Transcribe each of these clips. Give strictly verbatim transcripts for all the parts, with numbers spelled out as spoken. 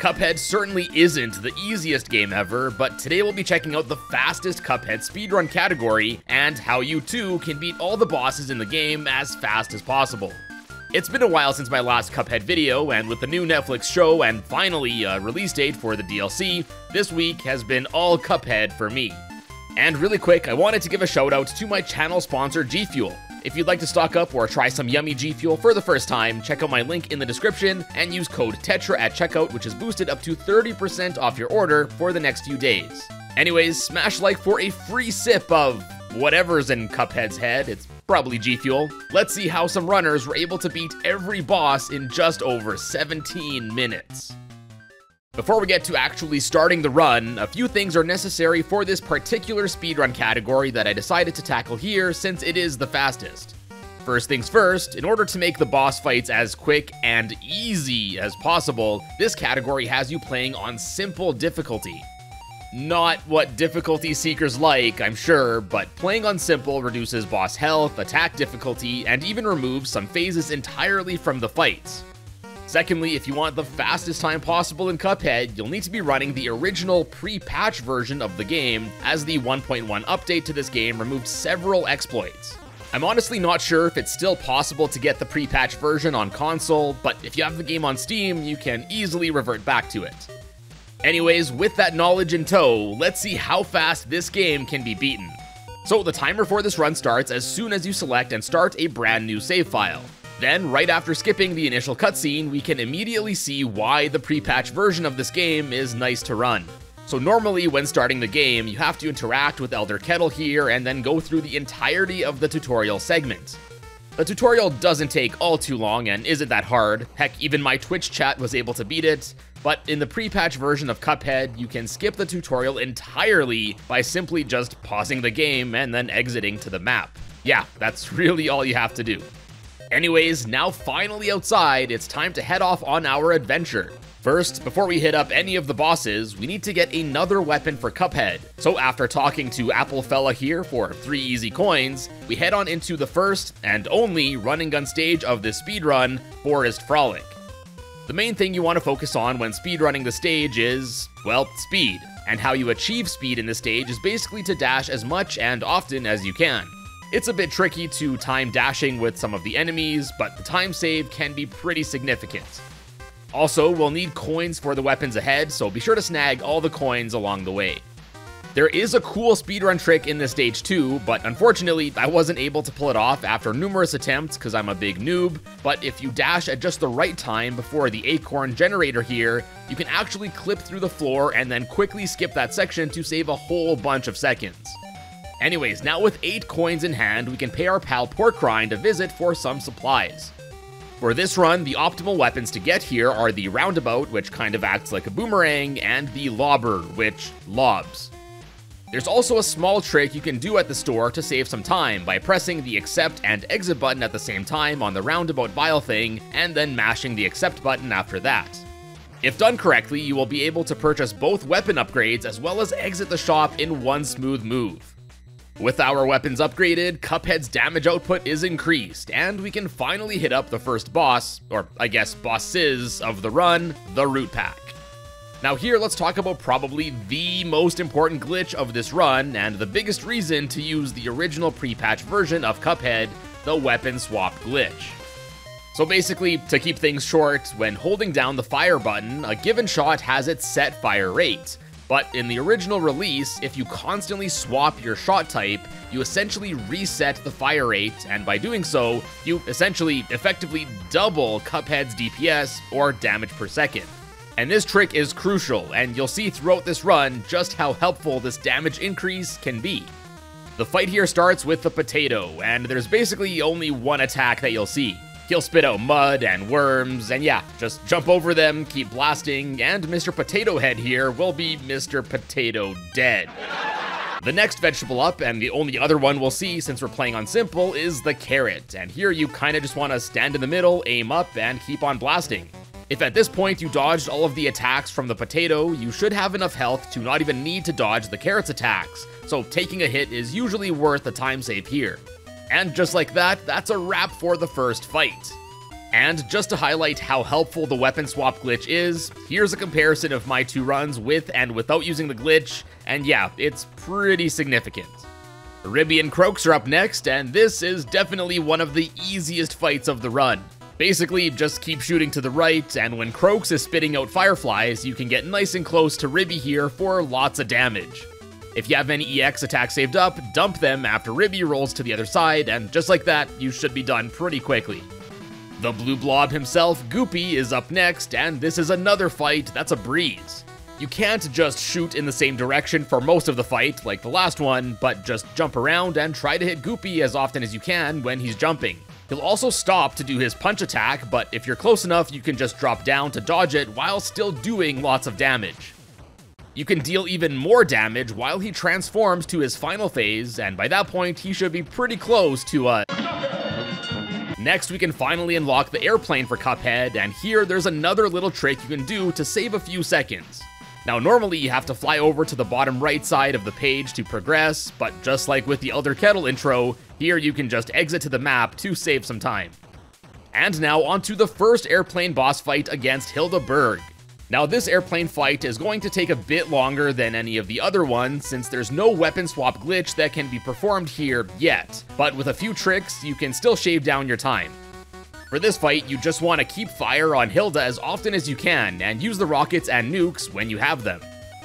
Cuphead certainly isn't the easiest game ever, but today we'll be checking out the fastest Cuphead speedrun category and how you too can beat all the bosses in the game as fast as possible. It's been a while since my last Cuphead video, and with the new Netflix show and finally a release date for the D L C, this week has been all Cuphead for me. And really quick, I wanted to give a shout out to my channel sponsor G Fuel. If you'd like to stock up or try some yummy G Fuel for the first time, check out my link in the description and use code TETRA at checkout, which is boosted up to thirty percent off your order for the next few days. Anyways, smash like for a free sip of whatever's in Cuphead's head. It's probably G Fuel. Let's see how some runners were able to beat every boss in just over seventeen minutes. Before we get to actually starting the run, a few things are necessary for this particular speedrun category that I decided to tackle here since it is the fastest. First things first, in order to make the boss fights as quick and easy as possible, this category has you playing on simple difficulty. Not what difficulty seekers like, I'm sure, but playing on simple reduces boss health, attack difficulty, and even removes some phases entirely from the fights. Secondly, if you want the fastest time possible in Cuphead, you'll need to be running the original pre-patch version of the game, as the one point one update to this game removed several exploits. I'm honestly not sure if it's still possible to get the pre-patch version on console, but if you have the game on Steam, you can easily revert back to it. Anyways, with that knowledge in tow, let's see how fast this game can be beaten. So the timer for this run starts as soon as you select and start a brand new save file. Then, right after skipping the initial cutscene, we can immediately see why the pre-patch version of this game is nice to run. So normally, when starting the game, you have to interact with Elder Kettle here and then go through the entirety of the tutorial segment. The tutorial doesn't take all too long and isn't that hard. Heck, even my Twitch chat was able to beat it. But in the pre-patch version of Cuphead, you can skip the tutorial entirely by simply just pausing the game and then exiting to the map. Yeah, that's really all you have to do. Anyways, now finally outside, it's time to head off on our adventure. First, before we hit up any of the bosses, we need to get another weapon for Cuphead. So after talking to Apple Fella here for three easy coins, we head on into the first and only run and gun stage of this speedrun, Forest Frolic. The main thing you want to focus on when speedrunning the stage is, well, speed. And how you achieve speed in this stage is basically to dash as much and often as you can. It's a bit tricky to time dashing with some of the enemies, but the time save can be pretty significant. Also, we'll need coins for the weapons ahead, so be sure to snag all the coins along the way. There is a cool speedrun trick in this stage too, but unfortunately, I wasn't able to pull it off after numerous attempts because I'm a big noob, but if you dash at just the right time before the acorn generator here, you can actually clip through the floor and then quickly skip that section to save a whole bunch of seconds. Anyways, now with eight coins in hand, we can pay our pal Porkrind a visit for some supplies. For this run, the optimal weapons to get here are the roundabout, which kind of acts like a boomerang, and the lobber, which lobs. There's also a small trick you can do at the store to save some time by pressing the accept and exit button at the same time on the roundabout vial thing, and then mashing the accept button after that. If done correctly, you will be able to purchase both weapon upgrades as well as exit the shop in one smooth move. With our weapons upgraded, Cuphead's damage output is increased, and we can finally hit up the first boss, or I guess bosses, of the run, the Root Pack. Now here, let's talk about probably the most important glitch of this run, and the biggest reason to use the original pre-patch version of Cuphead, the weapon swap glitch. So basically, to keep things short, when holding down the fire button, a given shot has its set fire rate. But in the original release, if you constantly swap your shot type, you essentially reset the fire rate, and by doing so, you essentially effectively double Cuphead's D P S, or damage per second. And this trick is crucial, and you'll see throughout this run just how helpful this damage increase can be. The fight here starts with the potato, and there's basically only one attack that you'll see. He'll spit out mud and worms, and yeah, just jump over them, keep blasting, and Mister Potato Head here will be Mister Potato Dead. The next vegetable up, and the only other one we'll see since we're playing on simple, is the carrot, and here you kinda just wanna stand in the middle, aim up, and keep on blasting. If at this point you dodged all of the attacks from the potato, you should have enough health to not even need to dodge the carrot's attacks, so taking a hit is usually worth a time save here. And just like that, that's a wrap for the first fight. And just to highlight how helpful the weapon swap glitch is, here's a comparison of my two runs with and without using the glitch, and yeah, it's pretty significant. Ribby and Croaks are up next, and this is definitely one of the easiest fights of the run. Basically, just keep shooting to the right, and when Croaks is spitting out fireflies, you can get nice and close to Ribby here for lots of damage. If you have any E X attacks saved up, dump them after Ribby rolls to the other side, and just like that, you should be done pretty quickly. The blue blob himself, Goopy, is up next, and this is another fight that's a breeze. You can't just shoot in the same direction for most of the fight, like the last one, but just jump around and try to hit Goopy as often as you can when he's jumping. He'll also stop to do his punch attack, but if you're close enough, you can just drop down to dodge it while still doing lots of damage. You can deal even more damage while he transforms to his final phase, and by that point, he should be pretty close to a... Next, we can finally unlock the airplane for Cuphead, and here there's another little trick you can do to save a few seconds. Now normally you have to fly over to the bottom right side of the page to progress, but just like with the Elder Kettle intro, here you can just exit to the map to save some time. And now onto the first airplane boss fight against Hilda Berg. Now this airplane fight is going to take a bit longer than any of the other ones since there's no weapon swap glitch that can be performed here yet, but with a few tricks you can still shave down your time. For this fight, you just want to keep fire on Hilda as often as you can, and use the rockets and nukes when you have them.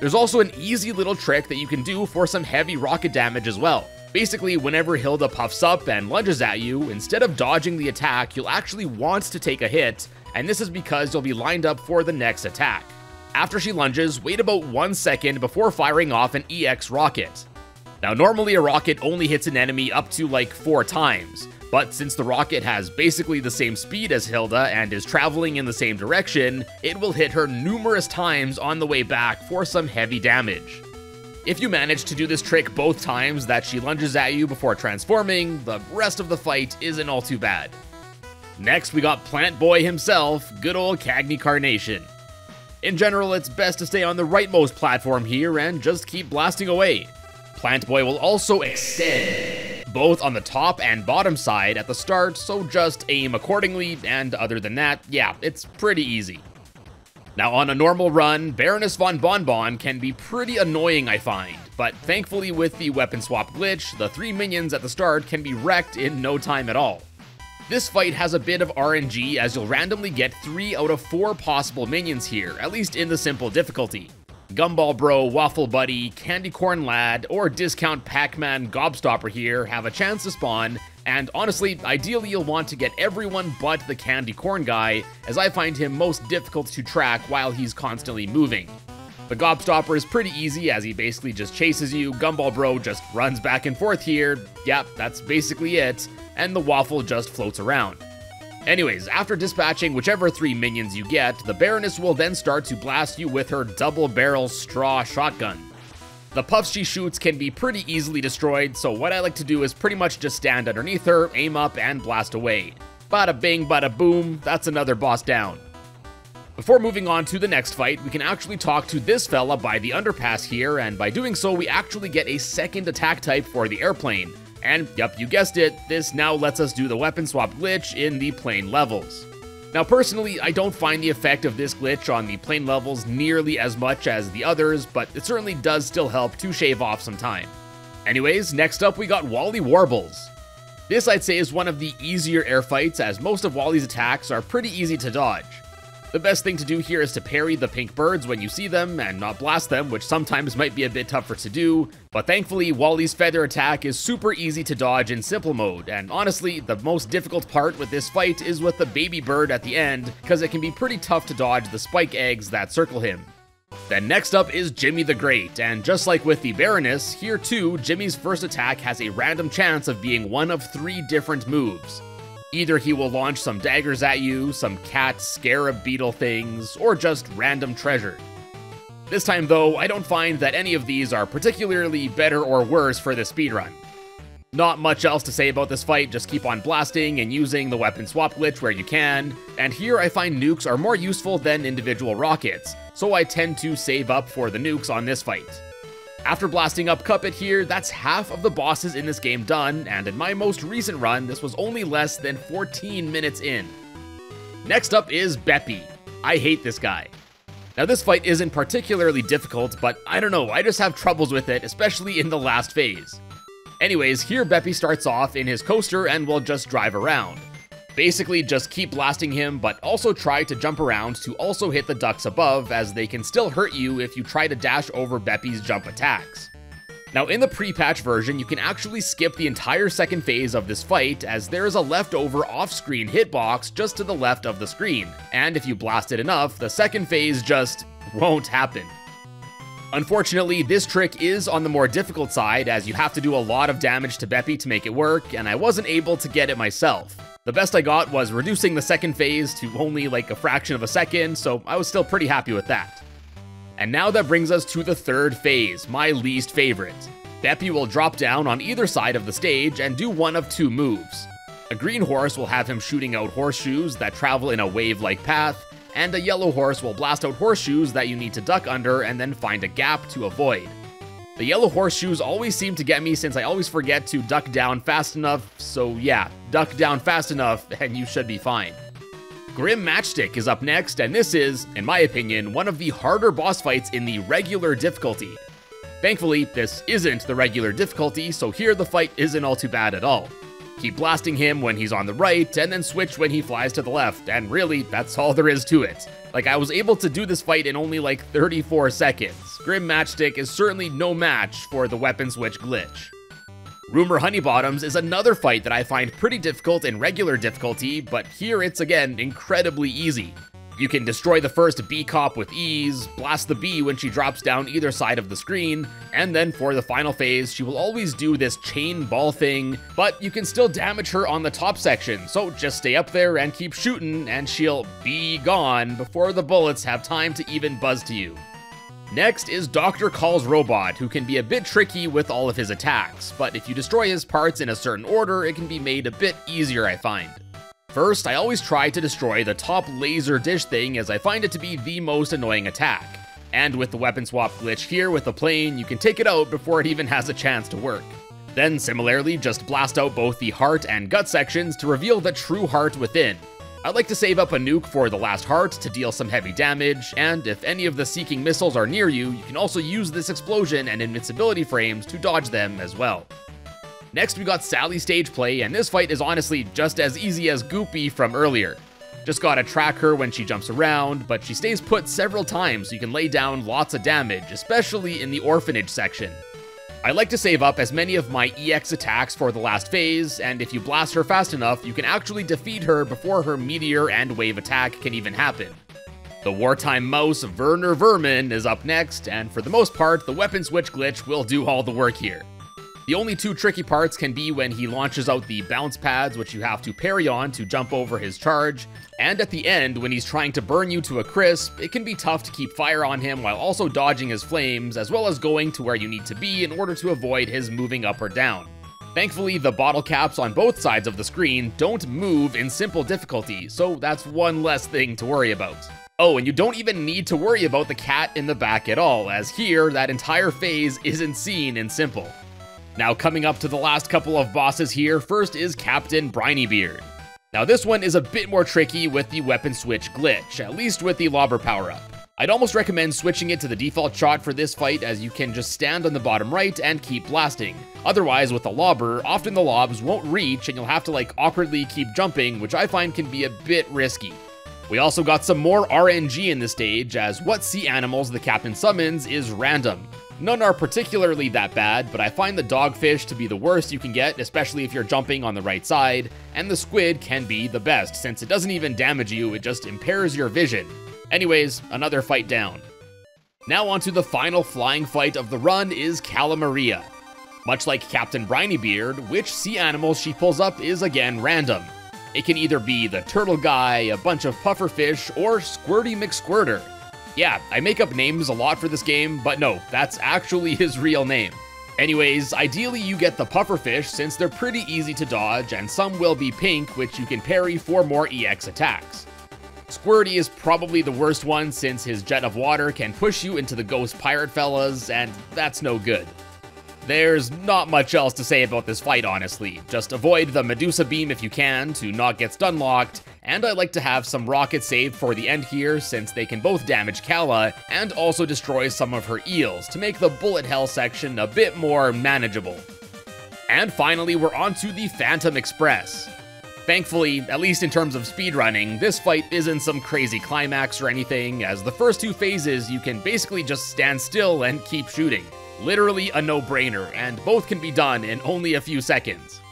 There's also an easy little trick that you can do for some heavy rocket damage as well. Basically, whenever Hilda puffs up and lunges at you, instead of dodging the attack, you'll actually want to take a hit, and this is because you'll be lined up for the next attack. After she lunges, wait about one second before firing off an E X rocket. Now normally a rocket only hits an enemy up to like four times, but since the rocket has basically the same speed as Hilda and is traveling in the same direction, it will hit her numerous times on the way back for some heavy damage. If you manage to do this trick both times that she lunges at you before transforming, the rest of the fight isn't all too bad. Next we got Plant Boy himself, good old Cagney Carnation. In general, it's best to stay on the rightmost platform here and just keep blasting away. Plant Boy will also extend both on the top and bottom side at the start, so just aim accordingly, and other than that, yeah, it's pretty easy. Now on a normal run, Baroness von Bonbon can be pretty annoying, I find, but thankfully with the weapon swap glitch, the three minions at the start can be wrecked in no time at all. This fight has a bit of R N G as you'll randomly get three out of four possible minions here, at least in the simple difficulty. Gumball Bro, Waffle Buddy, Candy Corn Lad, or Discount Pac-Man Gobstopper here have a chance to spawn, and honestly, ideally you'll want to get everyone but the Candy Corn guy, as I find him most difficult to track while he's constantly moving. The Gobstopper is pretty easy as he basically just chases you, Gumball Bro just runs back and forth here, yep, that's basically it, and the Waffle just floats around. Anyways, after dispatching whichever three minions you get, the Baroness will then start to blast you with her double-barrel straw shotgun. The puffs she shoots can be pretty easily destroyed, so what I like to do is pretty much just stand underneath her, aim up, and blast away. Bada bing, bada boom, that's another boss down. Before moving on to the next fight, we can actually talk to this fella by the underpass here, and by doing so we actually get a second attack type for the airplane. And, yep, you guessed it, this now lets us do the weapon swap glitch in the plane levels. Now personally, I don't find the effect of this glitch on the plane levels nearly as much as the others, but it certainly does still help to shave off some time. Anyways, next up we got Wally Warbles. This I'd say is one of the easier air fights as most of Wally's attacks are pretty easy to dodge. The best thing to do here is to parry the pink birds when you see them and not blast them, which sometimes might be a bit tougher to do, but thankfully Wally's feather attack is super easy to dodge in simple mode, and honestly, the most difficult part with this fight is with the baby bird at the end, cause it can be pretty tough to dodge the spike eggs that circle him. Then next up is Jimmy the Great, and just like with the Baroness, here too, Jimmy's first attack has a random chance of being one of three different moves. Either he will launch some daggers at you, some cat, scarab beetle things, or just random treasure. This time though, I don't find that any of these are particularly better or worse for the speedrun. Not much else to say about this fight, just keep on blasting and using the weapon swap glitch where you can, and here I find nukes are more useful than individual rockets, so I tend to save up for the nukes on this fight. After blasting up Cuphead here, that's half of the bosses in this game done, and in my most recent run, this was only less than fourteen minutes in. Next up is Beppi. I hate this guy. Now this fight isn't particularly difficult, but I don't know, I just have troubles with it, especially in the last phase. Anyways, here Beppi starts off in his coaster and will just drive around. Basically just keep blasting him, but also try to jump around to also hit the ducks above, as they can still hurt you if you try to dash over Beppi's jump attacks. Now in the pre-patch version, you can actually skip the entire second phase of this fight, as there is a leftover off-screen hitbox just to the left of the screen, and if you blast it enough, the second phase just won't happen. Unfortunately, this trick is on the more difficult side, as you have to do a lot of damage to Beppi to make it work, and I wasn't able to get it myself. The best I got was reducing the second phase to only like a fraction of a second, so I was still pretty happy with that. And now that brings us to the third phase, my least favorite. Beppi will drop down on either side of the stage and do one of two moves. A green horse will have him shooting out horseshoes that travel in a wave-like path, and a yellow horse will blast out horseshoes that you need to duck under and then find a gap to avoid. The yellow horseshoes always seem to get me since I always forget to duck down fast enough, so yeah, duck down fast enough and you should be fine. Grim Matchstick is up next, and this is, in my opinion, one of the harder boss fights in the regular difficulty. Thankfully, this isn't the regular difficulty, so here the fight isn't all too bad at all. Keep blasting him when he's on the right, and then switch when he flies to the left, and really, that's all there is to it. Like, I was able to do this fight in only like thirty-four seconds. Grim Matchstick is certainly no match for the weapon switch glitch. Rumor Honeybottoms is another fight that I find pretty difficult in regular difficulty, but here it's again incredibly easy. You can destroy the first B-Cop with ease, blast the bee when she drops down either side of the screen, and then for the final phase, she will always do this chain ball thing, but you can still damage her on the top section, so just stay up there and keep shooting, and she'll be gone before the bullets have time to even buzz to you. Next is Doctor Kahl's robot, who can be a bit tricky with all of his attacks, but if you destroy his parts in a certain order, it can be made a bit easier, I find. First, I always try to destroy the top laser dish thing, as I find it to be the most annoying attack. And with the weapon swap glitch here with the plane, you can take it out before it even has a chance to work. Then similarly, just blast out both the heart and gut sections to reveal the true heart within. I'd like to save up a nuke for the last heart to deal some heavy damage, and if any of the seeking missiles are near you, you can also use this explosion and invincibility frames to dodge them as well. Next we got Sally Stageplay, and this fight is honestly just as easy as Goopy from earlier. Just gotta track her when she jumps around, but she stays put several times so you can lay down lots of damage, especially in the orphanage section. I like to save up as many of my E X attacks for the last phase, and if you blast her fast enough, you can actually defeat her before her meteor and wave attack can even happen. The wartime mouse Werner Werman is up next, and for the most part, the weapon switch glitch will do all the work here. The only two tricky parts can be when he launches out the bounce pads, which you have to parry on to jump over his charge, and at the end, when he's trying to burn you to a crisp, it can be tough to keep fire on him while also dodging his flames, as well as going to where you need to be in order to avoid his moving up or down. Thankfully, the bottle caps on both sides of the screen don't move in simple difficulty, so that's one less thing to worry about. Oh, and you don't even need to worry about the cat in the back at all, as here, that entire phase isn't seen in simple. Now coming up to the last couple of bosses here, first is Captain Brinybeard. Now this one is a bit more tricky with the weapon switch glitch, at least with the lobber power-up. I'd almost recommend switching it to the default shot for this fight, as you can just stand on the bottom right and keep blasting. Otherwise with the lobber, often the lobs won't reach and you'll have to like awkwardly keep jumping, which I find can be a bit risky. We also got some more R N G in the stage, as what sea animals the captain summons is random. None are particularly that bad, but I find the dogfish to be the worst you can get, especially if you're jumping on the right side, and the squid can be the best, since it doesn't even damage you, it just impairs your vision. Anyways, another fight down. Now onto the final flying fight of the run is Calamaria. Much like Captain Brinybeard, which sea animal she pulls up is again random. It can either be the turtle guy, a bunch of pufferfish, or Squirty McSquirter. Yeah, I make up names a lot for this game, but no, that's actually his real name. Anyways, ideally you get the pufferfish since they're pretty easy to dodge, and some will be pink, which you can parry for more E X attacks. Squirty is probably the worst one since his jet of water can push you into the ghost pirate fellas, and that's no good. There's not much else to say about this fight, honestly. Just avoid the Medusa Beam if you can to not get stun locked, and I like to have some rockets saved for the end here since they can both damage Kala and also destroy some of her eels to make the bullet hell section a bit more manageable. And finally, we're on to the Phantom Express. Thankfully, at least in terms of speedrunning, this fight isn't some crazy climax or anything, as the first two phases you can basically just stand still and keep shooting. Literally a no-brainer, and both can be done in only a few seconds.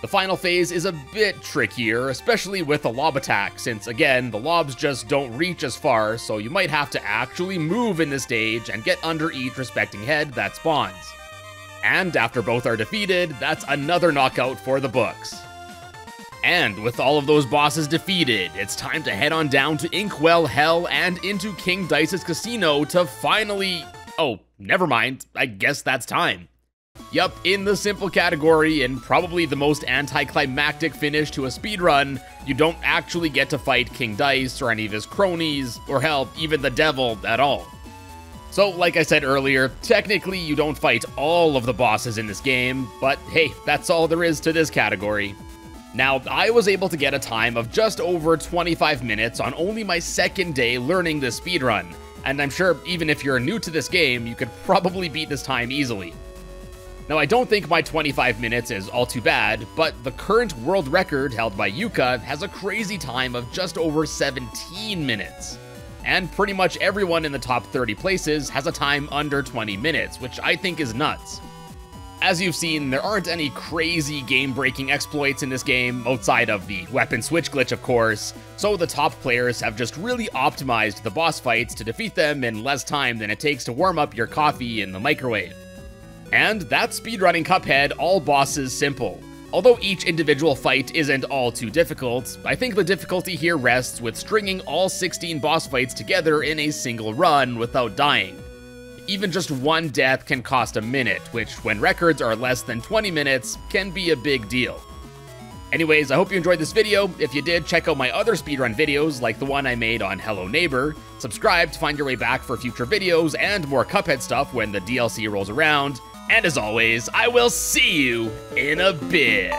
The final phase is a bit trickier, especially with the lob attack, since again, the lobs just don't reach as far, so you might have to actually move in this stage and get under each respecting head that spawns. And after both are defeated, that's another knockout for the books. And with all of those bosses defeated, it's time to head on down to Inkwell Hell and into King Dice's casino to finally... oh, never mind, I guess that's time. Yup, in the simple category, and probably the most anticlimactic finish to a speedrun, you don't actually get to fight King Dice or any of his cronies, or hell, even the devil at all. So, like I said earlier, technically you don't fight all of the bosses in this game, but hey, that's all there is to this category. Now, I was able to get a time of just over twenty-five minutes on only my second day learning this speedrun, and I'm sure even if you're new to this game, you could probably beat this time easily. Now, I don't think my twenty-five minutes is all too bad, but the current world record held by Yuka has a crazy time of just over seventeen minutes. And pretty much everyone in the top thirty places has a time under twenty minutes, which I think is nuts. As you've seen, there aren't any crazy game-breaking exploits in this game, outside of the weapon switch glitch of course, so the top players have just really optimized the boss fights to defeat them in less time than it takes to warm up your coffee in the microwave. And that's speedrunning Cuphead all bosses simple. Although each individual fight isn't all too difficult, I think the difficulty here rests with stringing all sixteen boss fights together in a single run without dying. Even just one death can cost a minute, which when records are less than twenty minutes, can be a big deal. Anyways, I hope you enjoyed this video. If you did, check out my other speedrun videos like the one I made on Hello Neighbor. Subscribe to find your way back for future videos and more Cuphead stuff when the D L C rolls around. And as always, I will see you in a bit.